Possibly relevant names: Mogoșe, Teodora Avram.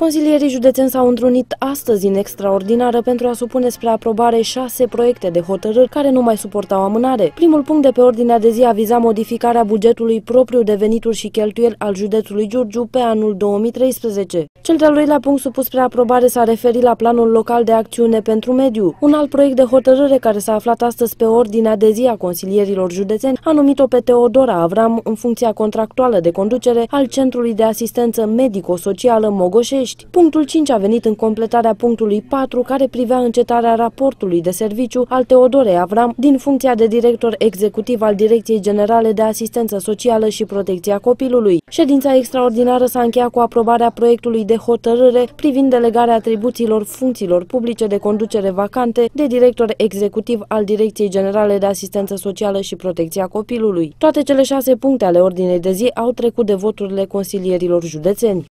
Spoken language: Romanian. Consilierii județeni s-au întrunit astăzi în extraordinară pentru a supune spre aprobare 6 proiecte de hotărâri care nu mai suportau amânare. Primul punct de pe ordinea de zi a vizat modificarea bugetului propriu de venituri și cheltuieli al județului Giurgiu pe anul 2013. Cel de-al doilea punct supus spre aprobare s-a referit la planul local de acțiune pentru mediu. Un alt proiect de hotărâre care s-a aflat astăzi pe ordinea de zi a consilierilor județeni a numit-o pe Teodora Avram în funcția contractuală de conducere al Centrului de Asistență Medico-Socială Mogoșe. Punctul 5 a venit în completarea punctului 4, care privea încetarea raportului de serviciu al Teodorei Avram din funcția de director executiv al Direcției Generale de Asistență Socială și Protecția Copilului. Ședința extraordinară s-a încheiat cu aprobarea proiectului de hotărâre privind delegarea atribuțiilor funcțiilor publice de conducere vacante de director executiv al Direcției Generale de Asistență Socială și Protecția Copilului. Toate cele 6 puncte ale ordinei de zi au trecut de voturile consilierilor județeni.